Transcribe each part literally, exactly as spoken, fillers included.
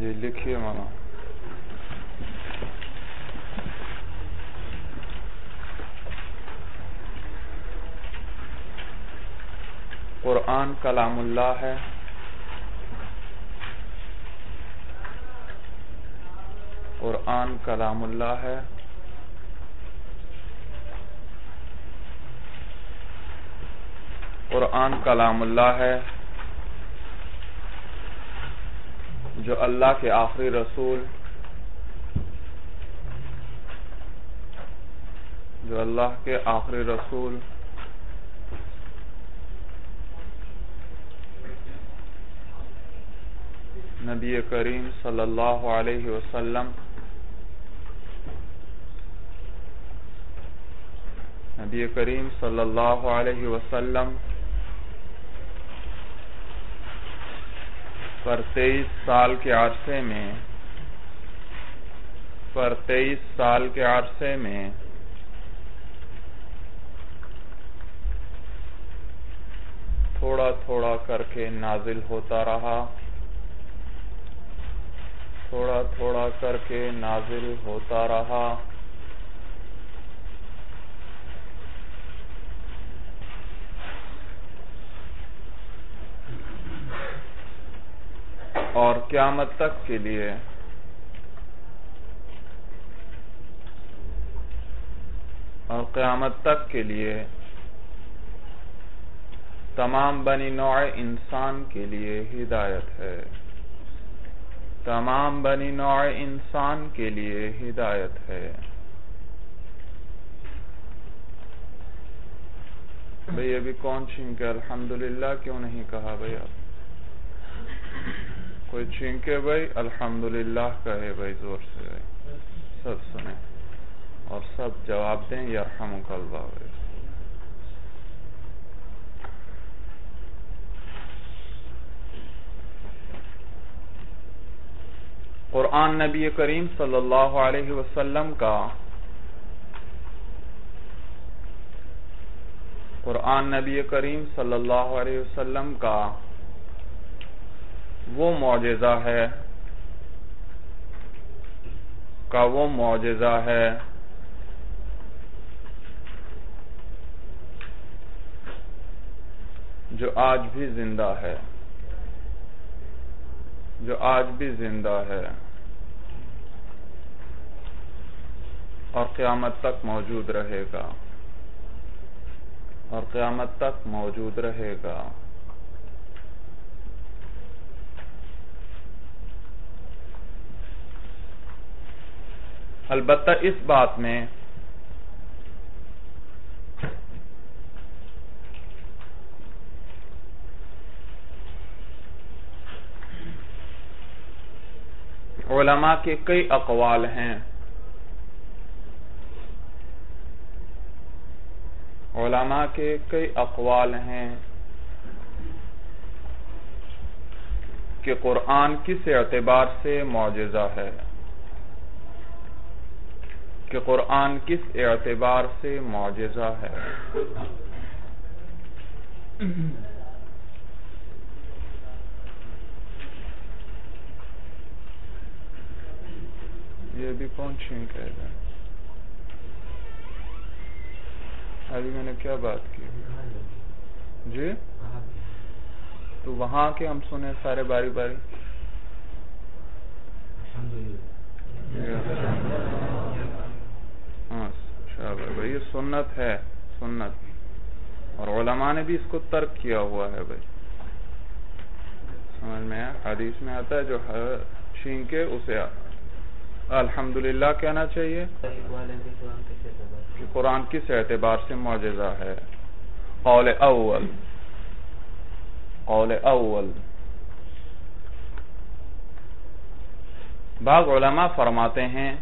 جی لکھیے مولانا. قرآن کلام اللہ ہے، قرآن کلام اللہ ہے، قرآن کلام اللہ ہے جو اللہ کے آخری رسول جو اللہ کے آخری رسول نبی کریم صلی اللہ علیہ وسلم نبی کریم صلی اللہ علیہ وسلم پر تیئیس سال کے عرصے میں پر تیئیس سال کے عرصے میں تھوڑا تھوڑا کر کے نازل ہوتا رہا، تھوڑا تھوڑا کر کے نازل ہوتا رہا اور قیامت تک کے لیے اور قیامت تک کے لیے تمام بنی نوع انسان کے لیے ہدایت ہے، تمام بنی نوع انسان کے لیے ہدایت ہے. بھئی ابھی کون چھینکے الحمدللہ کیوں نہیں کہا؟ بھئی آپ کوئی چھینکے بھئی الحمدللہ کہے بھئی زور سے، بھئی سب سنیں اور سب جواب دیں یرحمک اللہ. بھئی قرآن نبی کریم صلی اللہ علیہ وسلم کا قرآن نبی کریم صلی اللہ علیہ وسلم کا وہ معجزہ ہے کا وہ معجزہ ہے جو آج بھی زندہ ہے جو آج بھی زندہ ہے اور قیامت تک موجود رہے گا اور قیامت تک موجود رہے گا. البتہ اس بات میں علماء کے کئی اقوال ہیں، علماء کے کئی اقوال ہیں کہ قرآن کس اعتبار سے معجزہ ہے، کہ قرآن کس اعتبار سے معجزہ ہے. یہ بھی کون چھینک رہے گا؟ ابھی میں نے کیا بات کی جی؟ تو وہاں کے ہم سنیں سارے باری باری. ہاں شاباش بھائی، یہ سنت ہے، سنت، اور علماء نے بھی اس کو ترک کیا ہوا ہے. بھائی سمجھ میں حدیث میں آتا ہے جو چھینکے اسے الحمدللہ کہنا چاہیے کہ قرآن کس اعتبار سے معجزہ ہے. قول اول قول اول بعض علماء فرماتے ہیں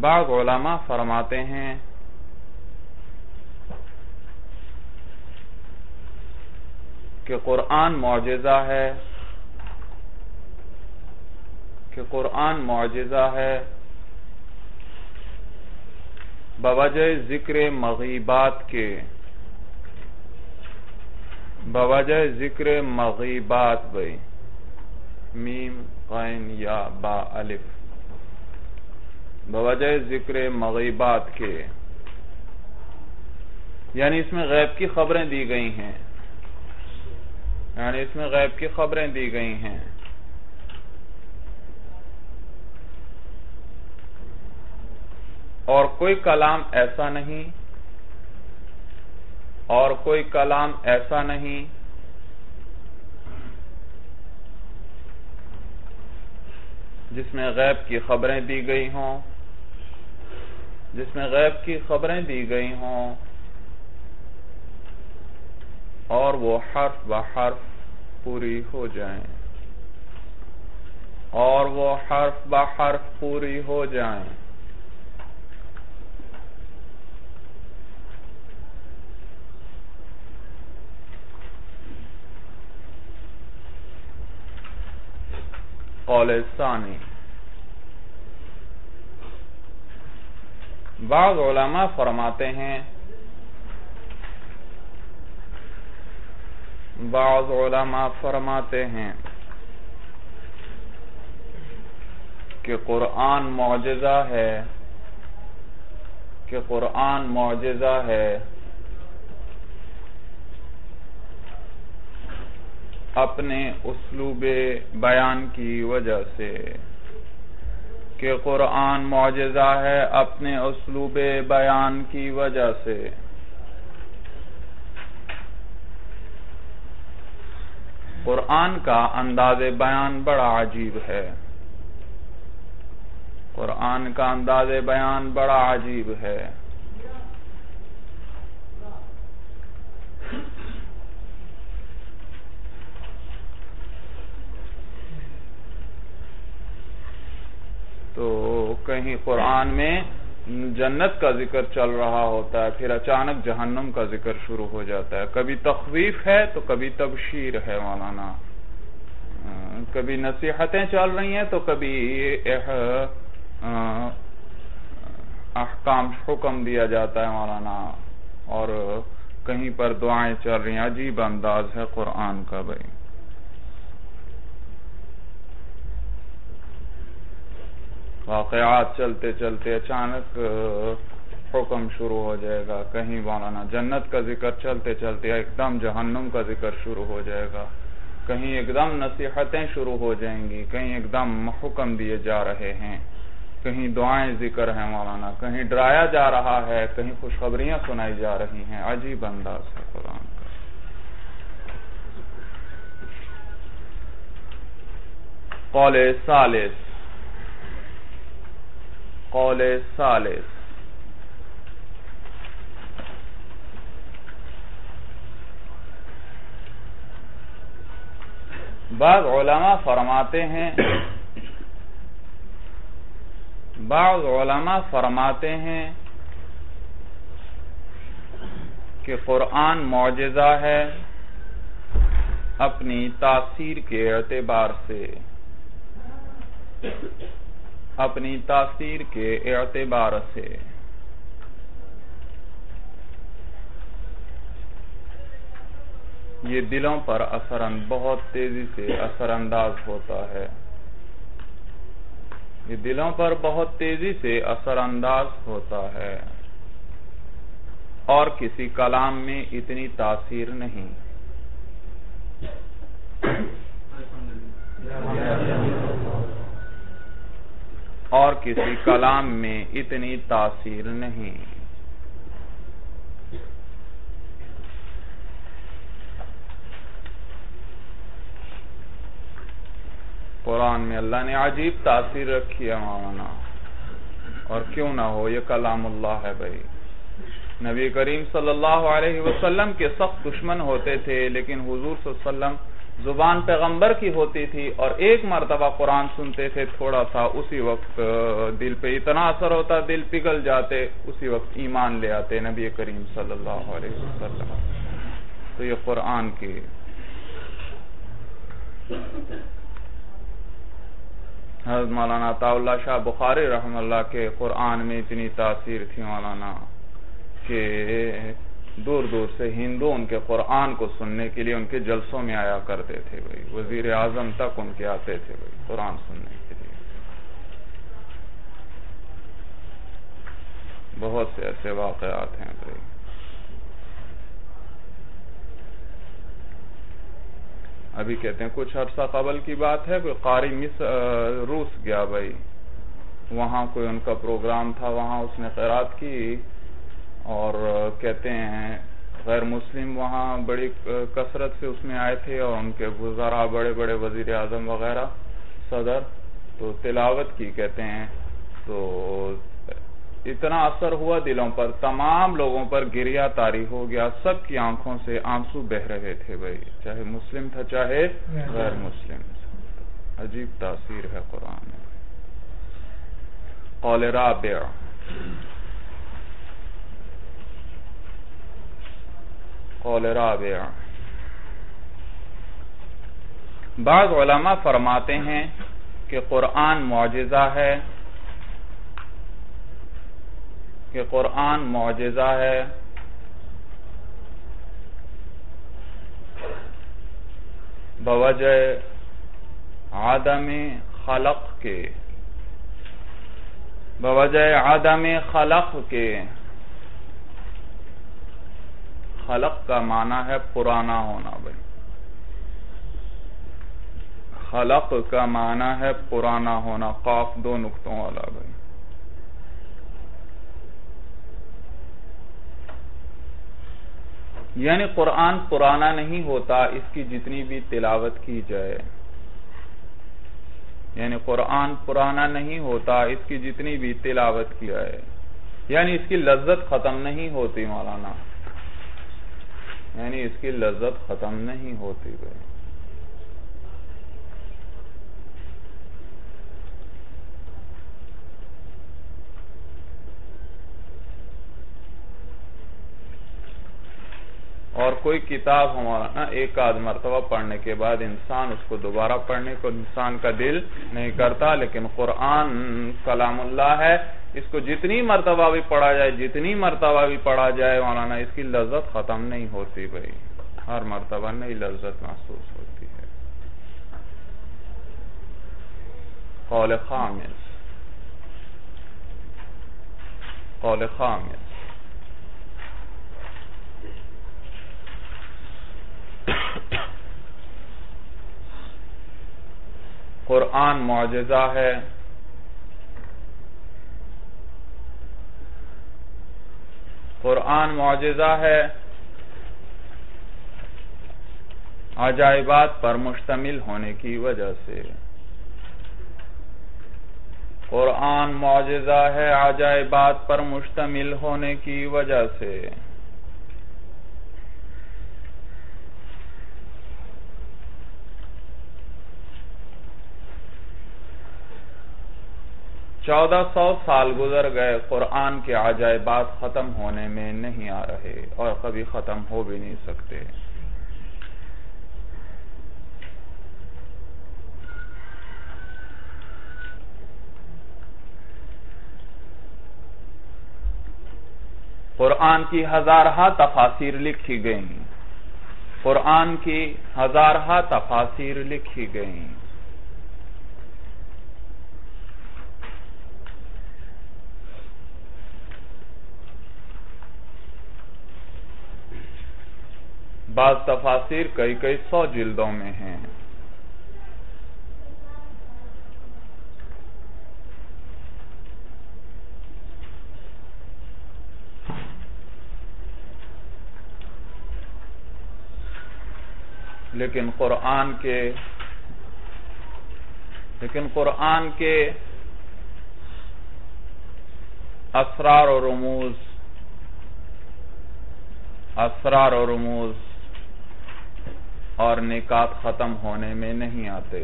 بعض علماء فرماتے ہیں کہ قرآن معجزہ ہے کہ قرآن معجزہ ہے بوجہ ذکر مغیبات کے بوجہ ذکر مغیبات. بھائی میم قین یا با الف بوجہ ذکر مغیبات کے، یعنی اس میں غیب کی خبریں دی گئی ہیں، یعنی اس میں غیب کی خبریں دی گئی ہیں اور کوئی کلام ایسا نہیں اور کوئی کلام ایسا نہیں جس میں غیب کی خبریں دی گئی ہوں جس میں غیب کی خبریں دی گئی ہوں اور وہ حرف بحرف پوری ہو جائیں اور وہ حرف بحرف پوری ہو جائیں قول ثانی، بعض علماء فرماتے ہیں بعض علماء فرماتے ہیں کہ قرآن معجزہ ہے کہ قرآن معجزہ ہے اپنے اسلوب بیان کی وجہ سے کہ قرآن معجزہ ہے اپنے اسلوب بیان کی وجہ سے قرآن کا انداز بیان بڑا عجیب ہے قرآن کا انداز بیان بڑا عجیب ہے تو کہیں قرآن میں جنت کا ذکر چل رہا ہوتا ہے، پھر اچانک جہنم کا ذکر شروع ہو جاتا ہے، کبھی تخویف ہے تو کبھی تبشیر ہے مولانا، کبھی نصیحتیں چل رہی ہیں تو کبھی احکام حکم دیا جاتا ہے مولانا، اور کہیں پر دعائیں چل رہی ہیں، عجیب انداز ہے قرآن کا بھائی۔ واقعات چلتے چلتے اچانک حکم شروع ہو جائے گا، کہیں مولانا جنت کا ذکر چلتے چلتے ایک دم جہنم کا ذکر شروع ہو جائے گا، کہیں ایک دم نصیحتیں شروع ہو جائیں گی، کہیں ایک دم حکم دیے جا رہے ہیں، کہیں دعائیں ذکر ہیں مولانا، کہیں ڈرایا جا رہا ہے، کہیں خوشخبریاں سنائی جا رہی ہیں، عجیب انداز ہے قرآن کا۔ قول ثالث قول ثالث بعض علماء فرماتے ہیں بعض علماء فرماتے ہیں کہ قرآن معجزہ ہے اپنی تاثیر کے اعتبار سے اپنی تاثیر کے اعتبار سے یہ دلوں پر اثر بہت تیزی سے اثر انداز ہوتا ہے یہ دلوں پر بہت تیزی سے اثر انداز ہوتا ہے اور کسی کلام میں اتنی تاثیر نہیں۔ اور کسی کلام میں اتنی تاثیر نہیں قرآن میں اللہ نے عجیب تاثیر رکھی ہے مولانا، اور کیوں نہ ہو، یہ کلام اللہ ہے بھائی۔ نبی کریم صلی اللہ علیہ وسلم کے سخت دشمن ہوتے تھے، لیکن حضور صلی اللہ علیہ وسلم زبان پیغمبر کی ہوتی تھی، اور ایک مرتبہ قرآن سنتے تھے تھوڑا سا، اسی وقت دل پہ اتنا اثر ہوتا، دل پگھل جاتے، اسی وقت ایمان لے آتے نبی کریم صلی اللہ علیہ وسلم۔ تو یہ قرآن کی حضرت مولانا عطا اللہ شاہ بخاری رحمہ اللہ کے قرآن میں اتنی تاثیر تھی مولانا کہ دور دور سے ہندو ان کے قرآن کو سننے کے لیے ان کے جلسوں میں آیا کرتے تھے بھائی, وزیر اعظم تک ان کے آتے تھے بھائی قرآن سننے کے لیے. بہت سے ایسے واقعات ہیں بھائی. ابھی کہتے ہیں کچھ عرصہ قبل کی بات ہے, کوئی قاری مصر روس گیا بھائی, وہاں کوئی ان کا پروگرام تھا, وہاں اس نے قرات کی اور کہتے ہیں غیر مسلم وہاں بڑی کثرت سے اس میں آئے تھے اور ان کے وزراء بڑے بڑے وزیر اعظم وغیرہ صدر, تو تلاوت کی کہتے ہیں تو اتنا اثر ہوا دلوں پر, تمام لوگوں پر گریہ طاری ہو گیا, سب کی آنکھوں سے آنسو بہہ رہے تھے بھائی, چاہے مسلم تھا چاہے غیر مسلم. عجیب تاثیر ہے قرآن میں. قول رابع, قول رابع, بعض علماء فرماتے ہیں کہ قرآن معجزہ ہے, کہ قرآن معجزہ ہے, بوجہ عدم خلق کے, بوجہ عدم خلق کے, خلق کا معنی ہے پرانا ہونا بھائی, خلق کا معنی ہے پرانا ہونا, قاف دو نقطوں والا بھائی. یعنی قرآن پرانا نہیں ہوتا اس کی جتنی بھی تلاوت کی جائے, یعنی قرآن پرانا نہیں ہوتا اس کی جتنی بھی تلاوت کی جائے, یعنی اس کی لذت ختم نہیں ہوتی مولانا, یعنی اس کی لذت ختم نہیں ہوتی بھائی. اور کوئی کتاب ہمارا نا ایک آدھ مرتبہ پڑھنے کے بعد انسان اس کو دوبارہ پڑھنے کو انسان کا دل نہیں کرتا, لیکن قرآن کلام اللہ ہے, اس کو جتنی مرتبہ بھی پڑھا جائے, جتنی مرتبہ بھی پڑھا جائے مولانا اس کی لذت ختم نہیں ہوتی بھائی, ہر مرتبہ نئی لذت محسوس ہوتی ہے. قول خامس, قول خامس, قرآن معجزہ ہے, قرآن معجزہ ہے, عجائبات پر مشتمل ہونے کی وجہ سے, قرآن معجزہ ہے عجائبات پر مشتمل ہونے کی وجہ سے. چودہ سو سال گزر گئے, قرآن کے عجائبات ختم ہونے میں نہیں آ رہے اور کبھی ختم ہو بھی نہیں سکتے. قرآن کی ہزارہا تفاسیر لکھی گئیں, قرآن کی ہزارہا تفاسیر لکھی گئیں, بعض تفاسیر کئی کئی سو جلدوں میں ہیں. لیکن قرآن کے لیکن قرآن کے اسرار و رموز, اسرار و رموز اور نکات ختم ہونے میں نہیں آتے,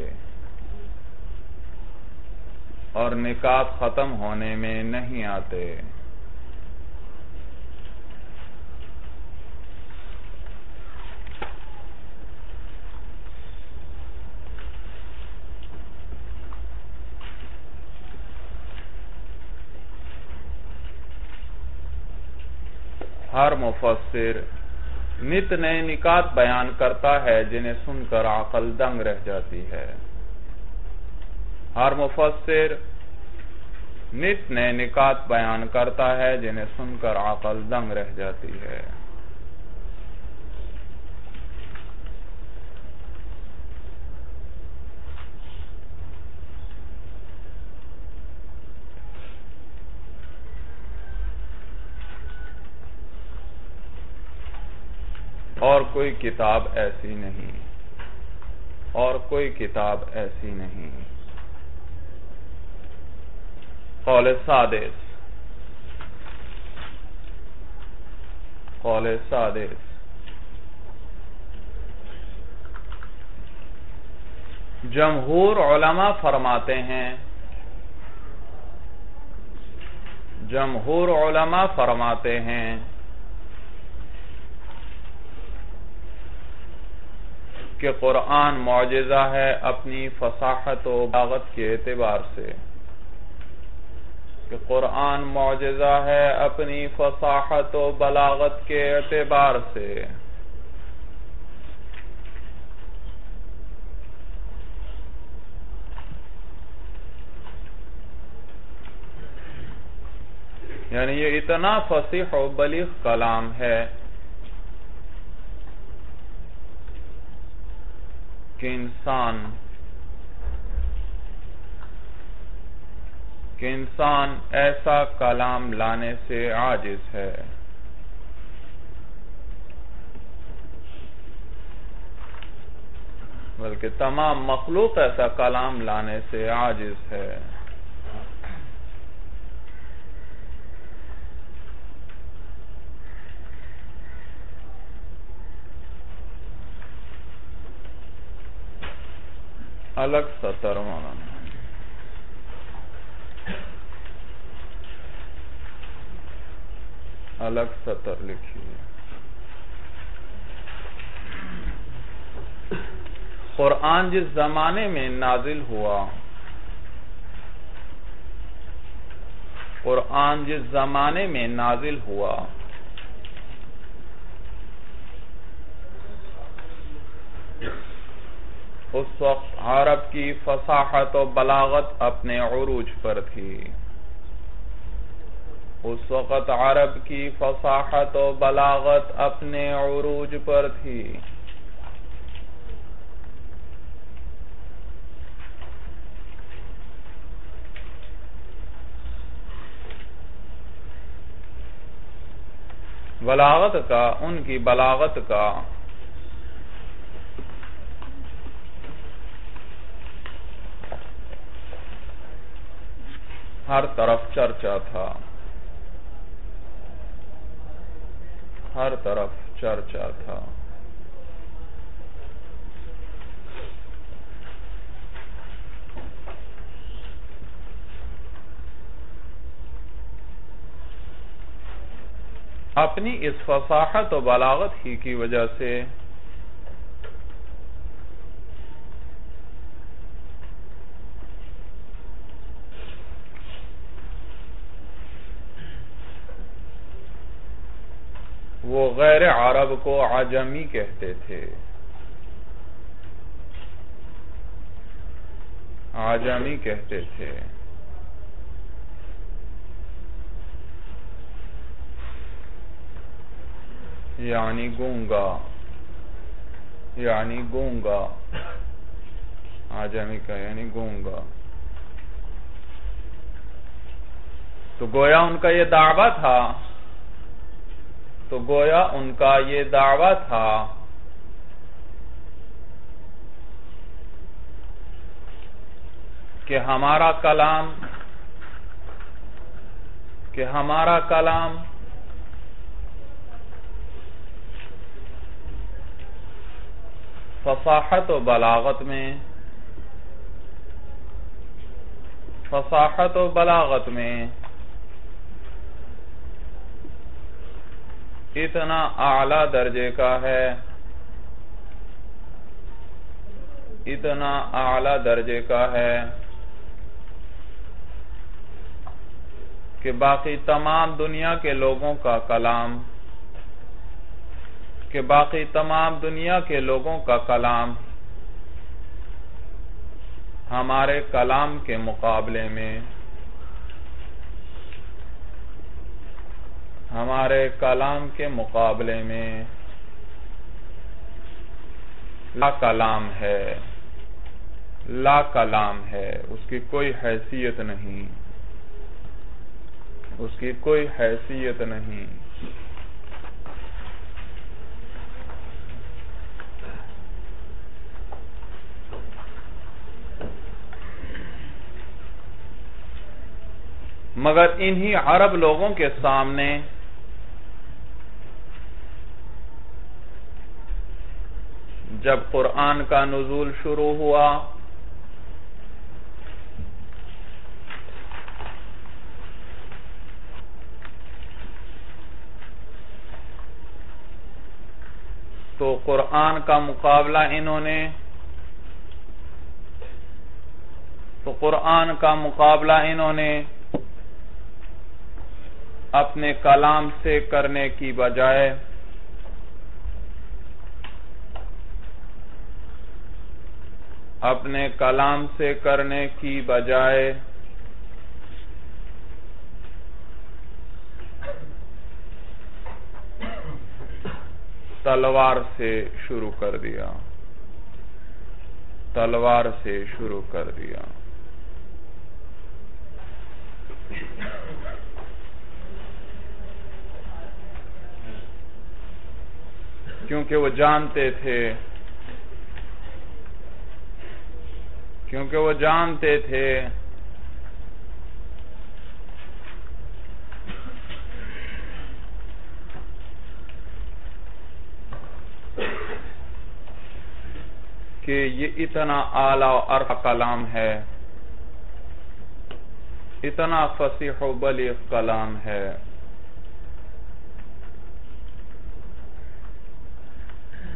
اور نکات ختم ہونے میں نہیں آتے. ہر مفسر نت نئے نکات بیان کرتا ہے جنہیں سن کر عقل دنگ رہ جاتی ہے۔ ہر مفسر نت نئے نکات بیان کرتا ہے جنہیں سن کر عقل دنگ رہ جاتی ہے۔ اور کوئی کتاب ایسی نہیں اور کوئی کتاب ایسی نہیں۔ قول سادس قول سادس جمہور علماء فرماتے ہیں جمہور علماء فرماتے ہیں کہ قرآن معجزہ ہے اپنی فصاحت و بلاغت کے اعتبار سے کہ قرآن معجزہ ہے اپنی فصاحت و بلاغت کے اعتبار سے یعنی یہ اتنا فصیح و بلیغ کلام ہے کہ انسان کہ انسان ایسا کلام لانے سے عاجز ہے۔ بلکہ تمام مخلوق ایسا کلام لانے سے عاجز ہے۔ الگ سترواں الگ سطر لکھیے۔ قرآن جس زمانے میں نازل ہوا قرآن جس زمانے میں نازل ہوا اس وقت عرب کی فصاحت و بلاغت اپنے عروج پر تھی اس وقت عرب کی فصاحت و بلاغت اپنے عروج پر تھی بلاغت کا ان کی بلاغت کا ہر طرف چرچا تھا ہر طرف چرچا تھا اپنی اس فصاحت و بلاغت ہی کی وجہ سے وہ غیر عرب کو عجمی کہتے تھے عجمی کہتے تھے یعنی گونگا یعنی گونگا عجمی کا یعنی گونگا۔ تو گویا ان کا یہ دعویٰ تھا تو گویا ان کا یہ دعویٰ تھا کہ ہمارا کلام کہ ہمارا کلام فصاحت و بلاغت میں فصاحت و بلاغت میں اتنا اعلیٰ درجے کا ہے اتنا اعلیٰ درجے کا ہے کہ باقی تمام دنیا کے لوگوں کا کلام کہ باقی تمام دنیا کے لوگوں کا کلام ہمارے کلام کے مقابلے میں ہمارے کلام کے مقابلے میں لا کلام ہے لا کلام ہے اس کی کوئی حیثیت نہیں اس کی کوئی حیثیت نہیں مگر انہی عرب لوگوں کے سامنے جب قرآن کا نزول شروع ہوا تو قرآن کا مقابلہ انہوں نے تو قرآن کا مقابلہ انہوں نے اپنے کلام سے کرنے کی بجائے اپنے کلام سے کرنے کی بجائے تلوار سے شروع کر دیا تلوار سے شروع کر دیا کیونکہ وہ جانتے تھے کیونکہ وہ جانتے تھے کہ یہ اتنا اعلیٰ و عرف کلام ہے اتنا فصیح و بلیغ کلام ہے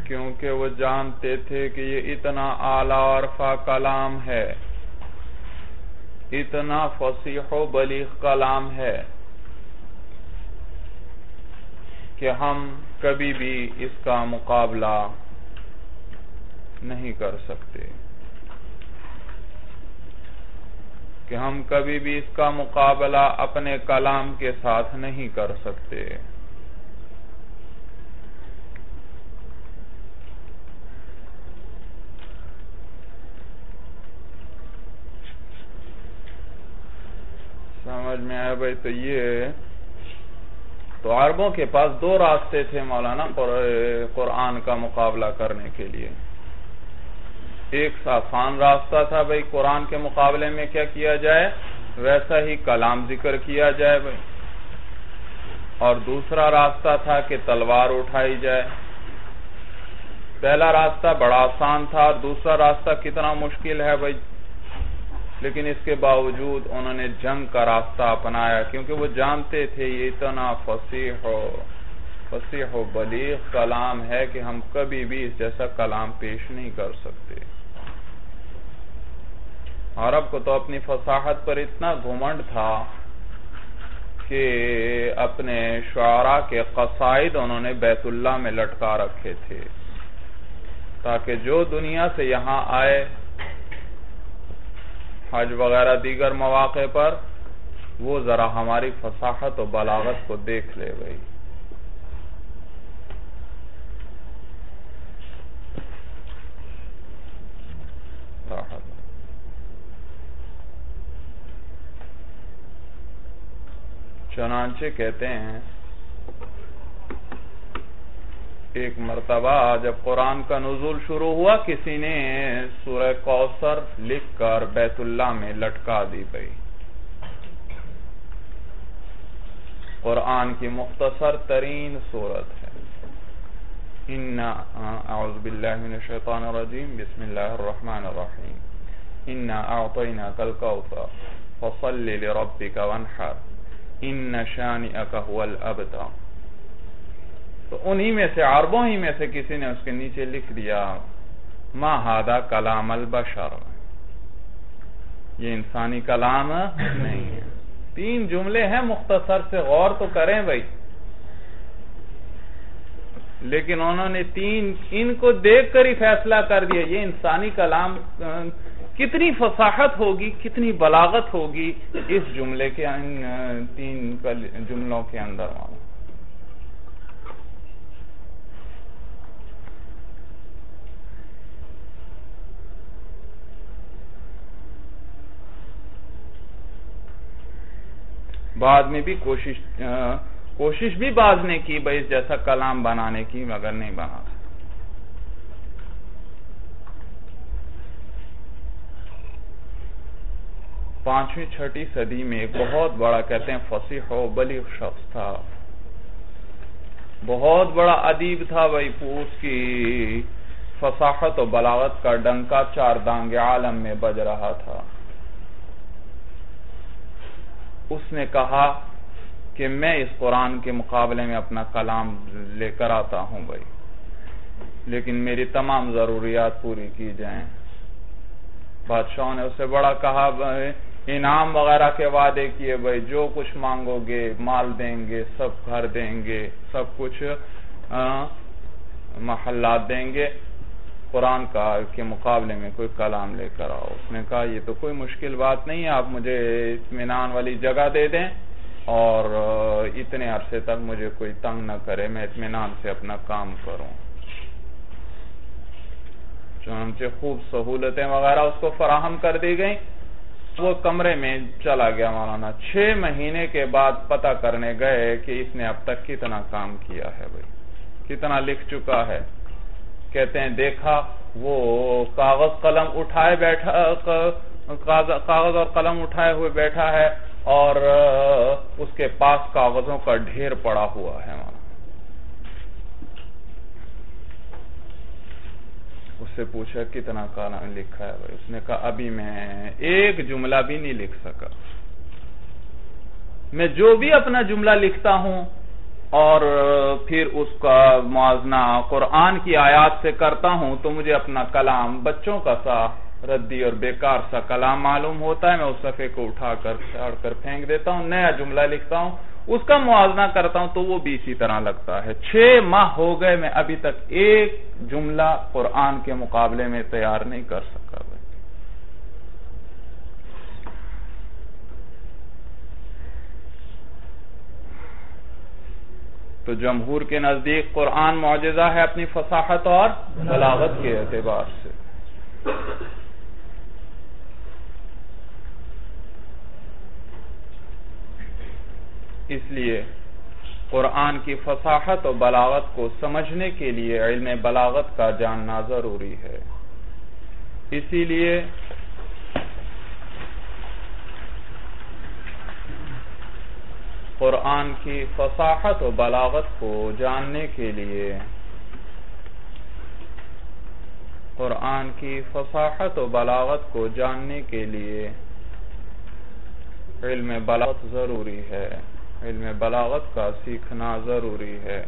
کیونکہ وہ جانتے تھے کہ یہ اتنا اعلیٰ و عرفہ کلام ہے اتنا فصیح و بلیغ کلام ہے کہ ہم کبھی بھی اس کا مقابلہ نہیں کر سکتے کہ ہم کبھی بھی اس کا مقابلہ اپنے کلام کے ساتھ نہیں کر سکتے سمجھ میں آیا بھائی؟ تو یہ تو عربوں کے پاس دو راستے تھے مولانا قرآن کا مقابلہ کرنے کے لیے۔ ایک آسان راستہ تھا بھائی قرآن کے مقابلے میں کیا کیا جائے، ویسا ہی کلام ذکر کیا جائے بھائی، اور دوسرا راستہ تھا کہ تلوار اٹھائی جائے۔ پہلا راستہ بڑا آسان تھا اور دوسرا راستہ کتنا مشکل ہے بھائی، لیکن اس کے باوجود انہوں نے جنگ کا راستہ اپنایا کیونکہ وہ جانتے تھے یہ اتنا فصیح و فصیح و بلیغ کلام ہے کہ ہم کبھی بھی اس جیسا کلام پیش نہیں کر سکتے۔ عرب کو تو اپنی فصاحت پر اتنا گھمنڈ تھا کہ اپنے شعراء کے قصائد انہوں نے بیت اللہ میں لٹکا رکھے تھے تاکہ جو دنیا سے یہاں آئے حج وغیرہ دیگر مواقع پر وہ ذرا ہماری فصاحت و بلاغت کو دیکھ لے بھائی۔ چنانچہ کہتے ہیں ایک مرتبہ جب قرآن کا نزول شروع ہوا کسی نے سورہ کوثر لکھ کر بیت اللہ میں لٹکا دی بھائی۔ قرآن کی مختصر ترین سورت ہے۔ اعوذ باللہ من الشیطان الرجیم، بسم اللہ الرحمن الرحیم، انا اعطیناک الکوثر فصل لربک وانحر ان شانئک هو الابتر۔ تو انہی میں سے عربوں ہی میں سے کسی نے اس کے نیچے لکھ دیا ما ھذا کلام البشر، یہ انسانی کلام نہیں ہے۔ تین جملے ہیں مختصر سے، غور تو کریں بھائی۔ لیکن انہوں نے تین ان کو دیکھ کر ہی فیصلہ کر دیا. یہ انسانی کلام کتنی فصاحت ہوگی، کتنی بلاغت ہوگی اس جملے کے، ان تین جملوں کے اندر. بعد میں بھی کوشش کوشش بھی بعض نے کی بھائی جیسا کلام بنانے کی، مگر نہیں بنا. پانچویں چھٹی صدی میں ایک بہت بڑا، کہتے ہیں فصیح و بلیغ شخص تھا، بہت بڑا ادیب تھا بھائی، اس کی فصاحت و بلاغت کا ڈنکا چار دانگ عالم میں بج رہا تھا. اس نے کہا کہ میں اس قرآن کے مقابلے میں اپنا کلام لے کر آتا ہوں بھائی، لیکن میری تمام ضروریات پوری کی جائیں. بادشاہوں نے اسے بڑا کہا، انعام وغیرہ کے وعدے کیے بھائی، جو کچھ مانگو گے مال دیں گے، سب گھر دیں گے، سب کچھ محلات دیں گے، قرآن کا کے مقابلے میں کوئی کلام لے کر آؤ. اس نے کہا یہ تو کوئی مشکل بات نہیں ہے، آپ مجھے اطمینان والی جگہ دے دیں اور اتنے عرصے تک مجھے کوئی تنگ نہ کرے، میں اطمینان سے اپنا کام کروں. چنانچہ خوب سہولتیں وغیرہ اس کو فراہم کر دی گئیں. وہ کمرے میں چلا گیا مولانا. چھ مہینے کے بعد پتہ کرنے گئے کہ اس نے اب تک کتنا کام کیا ہے بھائی، کتنا لکھ چکا ہے. کہتے ہیں دیکھا وہ کاغذ قلم اٹھائے بیٹھا، کاغذ اور قلم اٹھائے ہوئے بیٹھا ہے، اور اس کے پاس کاغذوں کا ڈھیر پڑا ہوا ہے. اس سے پوچھا کتنا کلام لکھا ہے بھائی. اس نے کہا ابھی میں ایک جملہ بھی نہیں لکھ سکا، میں جو بھی اپنا جملہ لکھتا ہوں اور پھر اس کا موازنہ قرآن کی آیات سے کرتا ہوں تو مجھے اپنا کلام بچوں کا سا ردی اور بیکار سا کلام معلوم ہوتا ہے. میں اس صفحے کو اٹھا کر چھاڑ کر پھینک دیتا ہوں، نیا جملہ لکھتا ہوں، اس کا موازنہ کرتا ہوں تو وہ بھی اسی طرح لگتا ہے. چھ ماہ ہو گئے میں ابھی تک ایک جملہ قرآن کے مقابلے میں تیار نہیں کر سکا. تو جمہور کے نزدیک قرآن معجزہ ہے اپنی فصاحت اور بلاغت کے اعتبار سے. اس لیے قرآن کی فصاحت اور بلاغت کو سمجھنے کے لیے علم بلاغت کا جاننا ضروری ہے. اسی لیے قرآن کی فصاحت و بلاغت کو جاننے کے لیے قرآن کی فصاحت و بلاغت کو جاننے کے لیے علم بلاغت ضروری ہے، علم بلاغت کا سیکھنا ضروری ہے.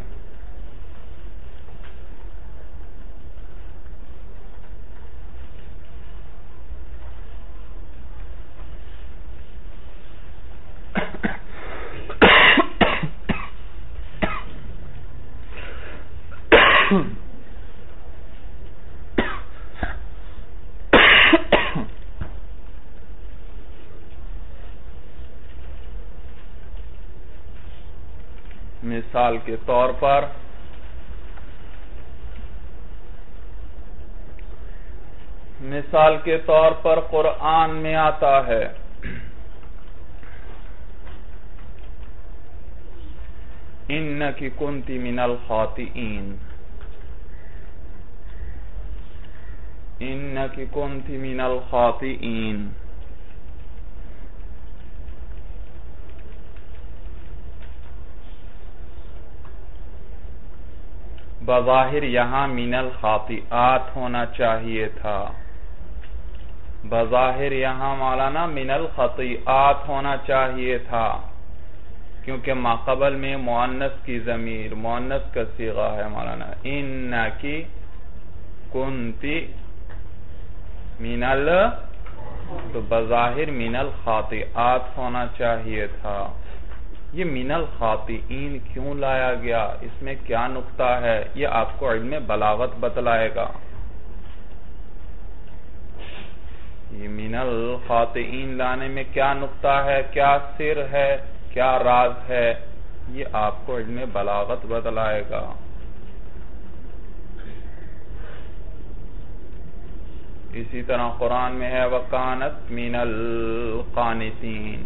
مثال کے طور پر مثال کے طور پر قرآن میں آتا ہے اِنَّكِ كُنْتِ مِنَ الْخَاطِئِينَ اِنَّكِ كُنْتِ مِنَ الْخَاطِئِينَ. بظاہر یہاں مِنَ الْخَاطِئَات ہونا چاہیے تھا، بظاہر یہاں مولانا مِنَ الْخَطِئَات ہونا چاہیے تھا، کیونکہ ماقبل میں مؤنث کی ضمیر، مؤنث کا صیغہ ہے مولانا. اِنَّكِ كُنْتِ مِنَ الْخَاطِئَات، تو بظاہر مِنَ الْخَاطِئَات ہونا چاہیے تھا. یہ من الخاطئین کیوں لایا گیا، اس میں کیا نقطہ ہے، یہ آپ کو علم بلاغت بتلائے گا۔ یہ من الخاطئین لانے میں کیا نقطہ ہے، کیا سر ہے، کیا راز ہے، یہ آپ کو علم بلاغت بتلائے گا۔ اسی طرح قرآن میں ہے وَقَانَتْ مِنَ الْقَانِتِينَ،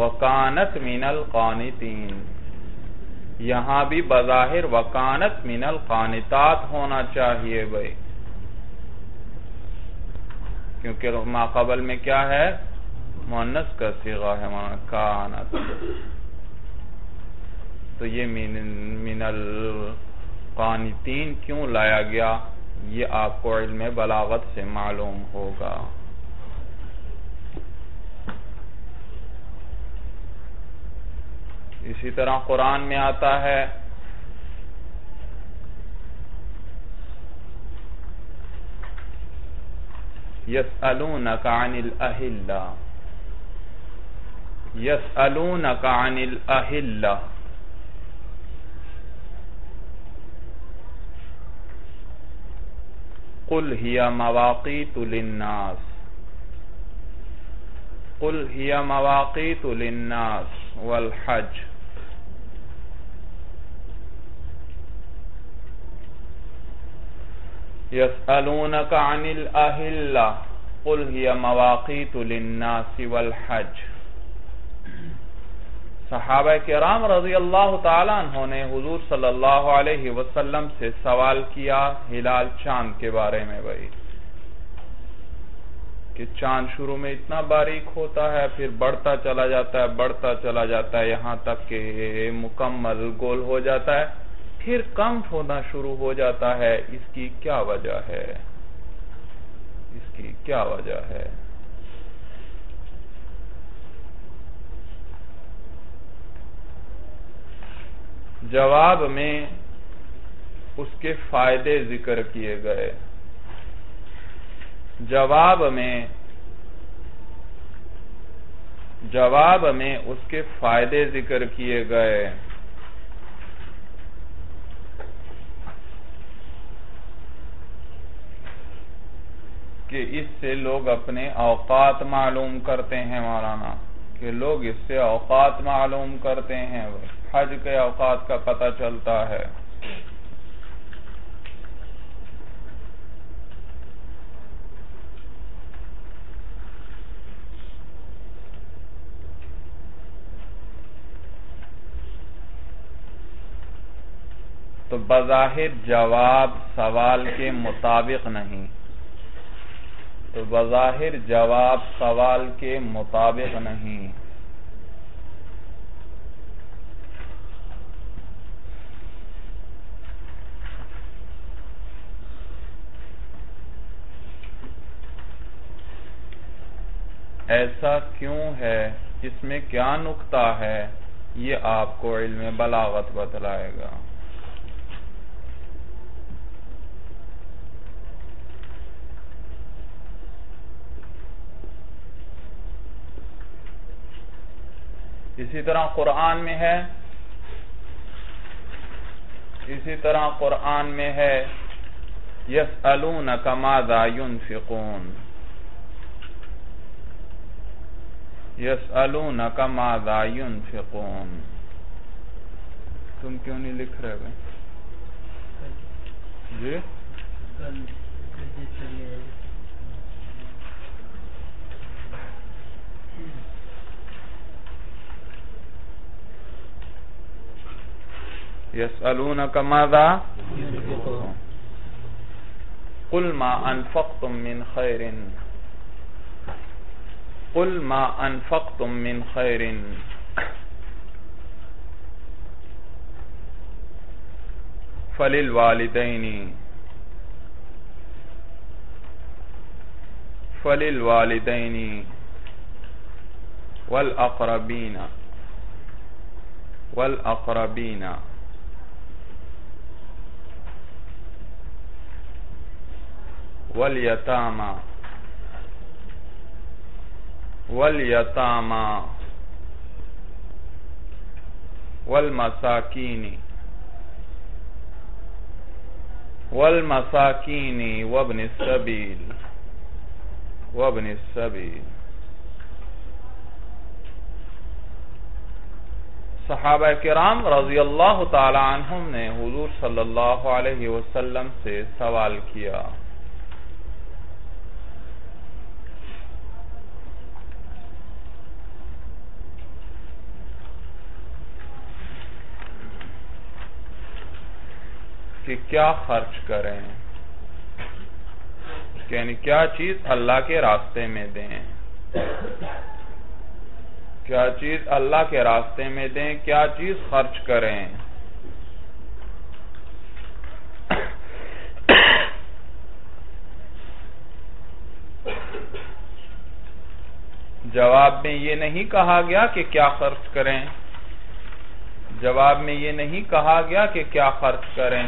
وَقَانَتْ مِنَ الْقَانِتِينَ، یہاں بھی بظاہر وَقَانَتْ مِنَ الْقَانِتَات ہونا چاہیے بھائی، کیونکہ ما قبل میں کیا ہے، مؤنث کا صیغہ ہے کانت، تو یہ من القانتین کیوں لایا گیا، یہ آپ کو علم بلاغت سے معلوم ہوگا۔ اسی طرح قرآن میں آتا ہے يَسْأَلُونَكَ عَنِ الْأَهِلَّةِ، يَسْأَلُونَكَ عَنِ الْأَهِلَّةِ، قُلْ هِيَ مَوَاقِيتُ لِلنَّاسِ، قُلْ هِيَ مَوَاقِيتُ لِلنَّاسِ وَالْحَجِّ، يَسْأَلُونَكَ عَنِ الْأَهِلَّةِ قُلْ هِيَ مَوَاقِيتُ لِلنَّاسِ وَالْحَجِّ۔ صحابہ کرام رضی اللہ تعالیٰ عنہ نے حضور صلی اللہ علیہ وسلم سے سوال کیا ہلال چاند کے بارے میں بھائی، کہ چاند شروع میں اتنا باریک ہوتا ہے، پھر بڑھتا چلا جاتا ہے، بڑھتا چلا جاتا ہے، یہاں تک کہ مکمل گول ہو جاتا ہے، پھر کم ہونا شروع ہو جاتا ہے، اس کی کیا وجہ ہے، اس کی کیا وجہ ہے؟ جواب میں اس کے فائدے ذکر کیے گئے، جواب میں جواب میں اس کے فائدے ذکر کیے گئے۔ کہ اس سے لوگ اپنے اوقات معلوم کرتے ہیں مولانا، کہ لوگ اس سے اوقات معلوم کرتے ہیں، حج کے اوقات کا پتہ چلتا ہے۔ تو بظاہر جواب سوال کے مطابق نہیں، تو بظاہر جواب سوال کے مطابق نہیں، ایسا کیوں ہے، اس میں کیا نقطہ ہے، یہ آپ کو علم بلاغت بتلائے گا۔ اسی طرح قرآن میں ہے اسی طرح قرآن میں ہے يَسْأَلُونَكَ مَاذَا يُنْفِقُونَ، يَسْأَلُونَكَ مَاذَا يُنْفِقُونَ۔ تم کیوں نہیں لکھ رہے بھائی؟ جی يَسْأَلُونَكَ مَاذَا يُنْفِقُونَ، قُلْ مَا أَنْفَقْتُمْ مِنْ خَيْرٍ، قُلْ مَا أَنْفَقْتُمْ مِنْ خَيْرٍ فَلِلْوَالِدَيْنِ، فَلِلْوَالِدَيْنِ وَالْأَقْرَبِينَ، وَالْأَقْرَبِينَ۔ وَالْيَتَامَى، وَالْيَتَامَى والمساكين والمساكين وابن السبيل وابن السبيل. صحابہ کرام رضی اللہ تعالی عنہم نے حضور صلی اللہ علیہ وسلم سے سوال کیا، کہ کیا خرچ کریں، یعنی کیا چیز اللہ کے راستے میں دیں، کیا چیز اللہ کے راستے میں دیں، کیا چیز خرچ کریں. جواب میں یہ نہیں کہا گیا کہ کیا خرچ کریں جواب میں یہ نہیں کہا گیا کہ کیا خرچ کریں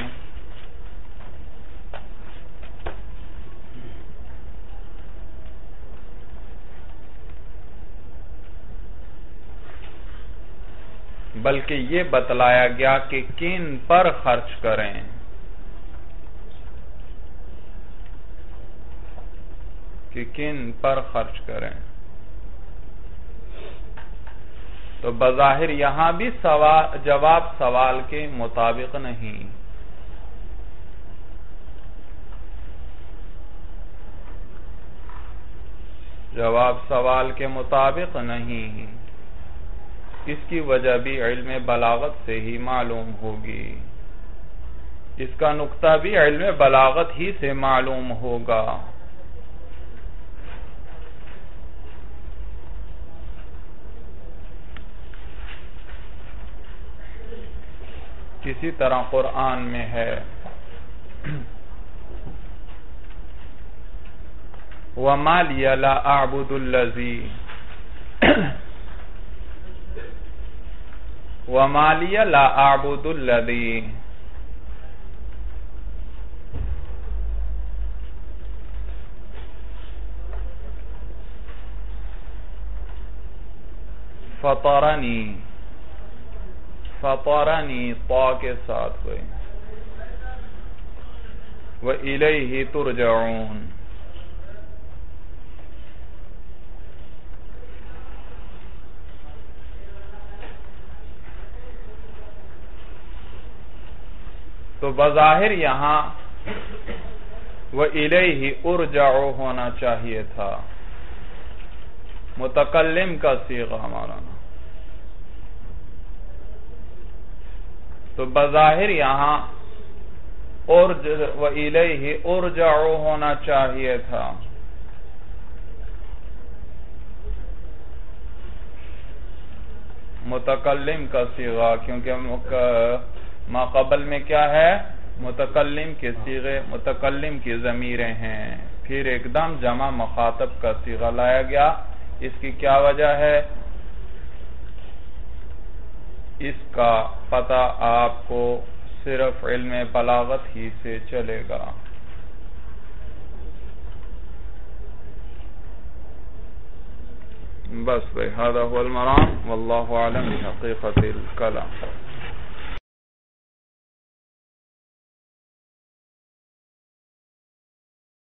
بلکہ یہ بتلایا گیا کہ کن پر خرچ کریں. کہ کن پر خرچ کریں تو بظاہر یہاں بھی سوال جواب سوال کے مطابق نہیں. جواب سوال کے مطابق نہیں اس کی وجہ بھی علم بلاغت سے ہی معلوم ہوگی، اس کا نقطہ بھی علم بلاغت ہی سے معلوم ہوگا. کسی طرح قرآن میں ہے وَمَا لِيَ لَا أَعْبُدُ الَّذِي وَمَا لِيَ لَا أَعْبُدُ الَّذِي فَطَرَنِي فَطَرَنِي طَا کے ساتھ ہوئے وَإِلَيْهِ تُرْجَعُونَ. تو بظاہر یہاں وَإِلَيْهِ اُرْجَعُ ہونا چاہیے تھا، متکلم کا صیغہ ہمارا. تو بظاہر یہاں وَإِلَيْهِ اُرْجَعُ ہونا چاہیے تھا، متکلم کا صیغہ، کیونکہ ما قبل میں کیا ہے، متکلم کے صیغے، متکلم کی ضمیریں ہیں. پھر ایک دم جمع مخاطب کا صیغہ لایا گیا. اس کی کیا وجہ ہے، اس کا پتہ آپ کو صرف علم بلاغت ہی سے چلے گا. بس بھائی، هذا هو المرام والله اعلم بحقیقت الکلام.